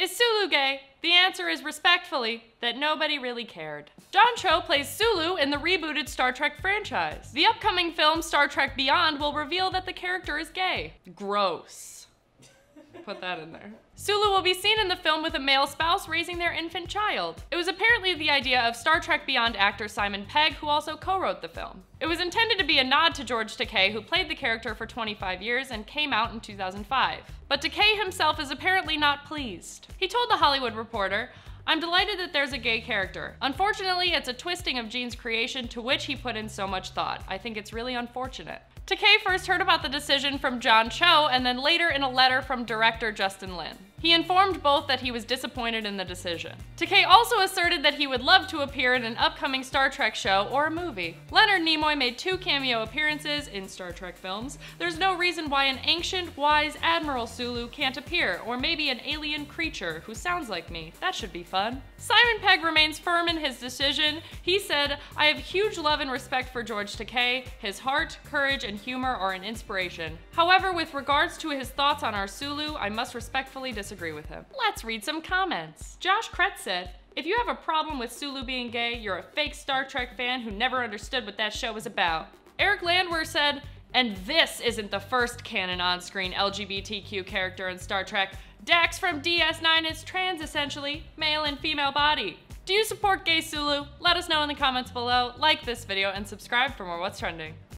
Is Sulu gay? The answer is, respectfully, that nobody really cared. John Cho plays Sulu in the rebooted Star Trek franchise. The upcoming film Star Trek Beyond will reveal that the character is gay. Gross. Put that in there. Sulu will be seen in the film with a male spouse raising their infant child. It was apparently the idea of Star Trek Beyond actor Simon Pegg, who also co-wrote the film. It was intended to be a nod to George Takei, who played the character for 25 years and came out in 2005. But Takei himself is apparently not pleased. He told The Hollywood Reporter, "I'm delighted that there's a gay character. Unfortunately, it's a twisting of Gene's creation to which he put in so much thought. I think it's really unfortunate." Takei first heard about the decision from John Cho and then later in a letter from director Justin Lin. He informed both that he was disappointed in the decision. Takei also asserted that he would love to appear in an upcoming Star Trek show or a movie. Leonard Nimoy made 2 cameo appearances in Star Trek films. There's no reason why an ancient, wise Admiral Sulu can't appear, or maybe an alien creature who sounds like me. That should be fun. Simon Pegg remains firm in his decision. He said, "I have huge love and respect for George Takei. His heart, courage, and humor are an inspiration. However, with regards to his thoughts on our Sulu, I must respectfully disagree with him." Let's read some comments. Josh Kretz said, "If you have a problem with Sulu being gay, you're a fake Star Trek fan who never understood what that show was about." Eric Landwehr said, "And this isn't the first canon on-screen LGBTQ character in Star Trek. Dax from DS9 is trans, essentially, male and female body. Do you support gay Sulu?" Let us know in the comments below, like this video, and subscribe for more What's Trending.